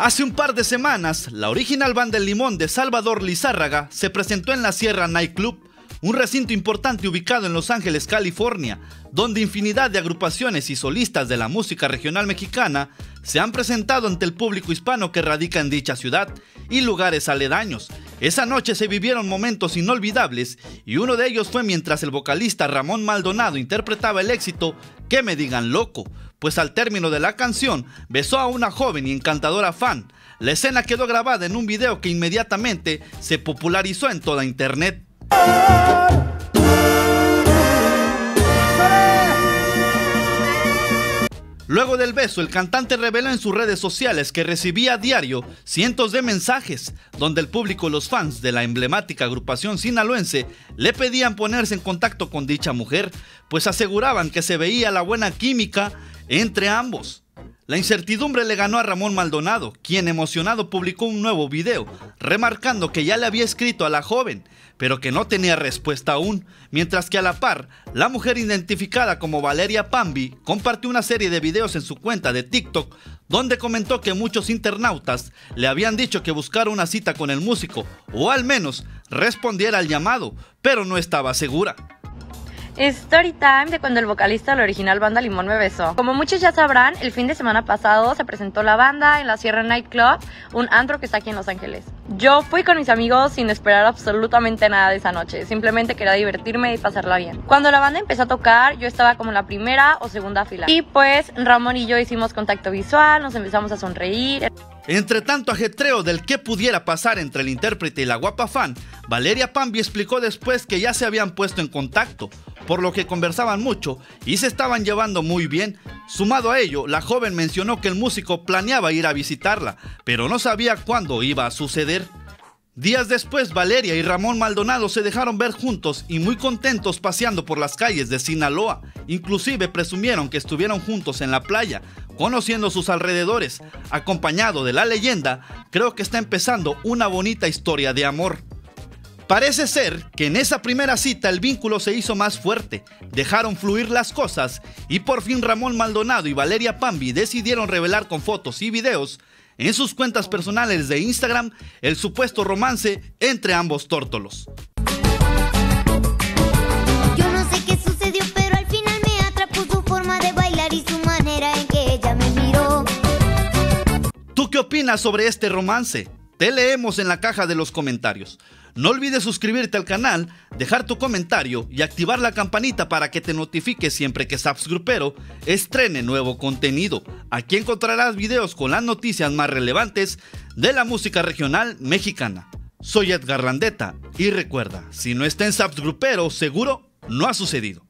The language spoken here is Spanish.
Hace un par de semanas, la original banda El Limón de Salvador Lizárraga se presentó en la Sierra Night Club, un recinto importante ubicado en Los Ángeles, California, donde infinidad de agrupaciones y solistas de la música regional mexicana se han presentado ante el público hispano que radica en dicha ciudad y lugares aledaños. Esa noche se vivieron momentos inolvidables y uno de ellos fue mientras el vocalista Ramón Maldonado interpretaba el éxito Que Me Digan Loco, pues al término de la canción besó a una joven y encantadora fan. La escena quedó grabada en un video que inmediatamente se popularizó en toda internet. Luego del beso, el cantante reveló en sus redes sociales que recibía a diario cientos de mensajes, donde el público y los fans de la emblemática agrupación sinaloense le pedían ponerse en contacto con dicha mujer, pues aseguraban que se veía la buena química entre ambos. La incertidumbre le ganó a Ramón Maldonado, quien emocionado publicó un nuevo video, remarcando que ya le había escrito a la joven, pero que no tenía respuesta aún, mientras que a la par, la mujer identificada como Valeria Pambi compartió una serie de videos en su cuenta de TikTok, donde comentó que muchos internautas le habían dicho que buscara una cita con el músico, o al menos respondiera al llamado, pero no estaba segura. Story time de cuando el vocalista de la original banda Limón me besó. Como muchos ya sabrán, el fin de semana pasado se presentó la banda en la Sierra Night Club, un antro que está aquí en Los Ángeles. Yo fui con mis amigos sin esperar absolutamente nada de esa noche, simplemente quería divertirme y pasarla bien. Cuando la banda empezó a tocar, yo estaba como en la primera o segunda fila. Y pues Ramón y yo hicimos contacto visual, nos empezamos a sonreír. Entre tanto ajetreo del que pudiera pasar entre el intérprete y la guapa fan, Valeria Pambi explicó después que ya se habían puesto en contacto, por lo que conversaban mucho y se estaban llevando muy bien. Sumado a ello, la joven mencionó que el músico planeaba ir a visitarla, pero no sabía cuándo iba a suceder. Días después, Valeria y Ramón Maldonado se dejaron ver juntos y muy contentos paseando por las calles de Sinaloa. Inclusive presumieron que estuvieron juntos en la playa, conociendo sus alrededores. Acompañado de la leyenda, creo que está empezando una bonita historia de amor. Parece ser que en esa primera cita el vínculo se hizo más fuerte, dejaron fluir las cosas y por fin Ramón Maldonado y Valeria Pambi decidieron revelar con fotos y videos en sus cuentas personales de Instagram el supuesto romance entre ambos tórtolos. Yo no sé qué sucedió, pero al final me atrapó su forma de bailar y su manera en que ella me miró. ¿Tú qué opinas sobre este romance? Te leemos en la caja de los comentarios. No olvides suscribirte al canal, dejar tu comentario y activar la campanita para que te notifique siempre que Saps Grupero estrene nuevo contenido. Aquí encontrarás videos con las noticias más relevantes de la música regional mexicana. Soy Edgar Landeta y recuerda, si no está en Saps Grupero, seguro no ha sucedido.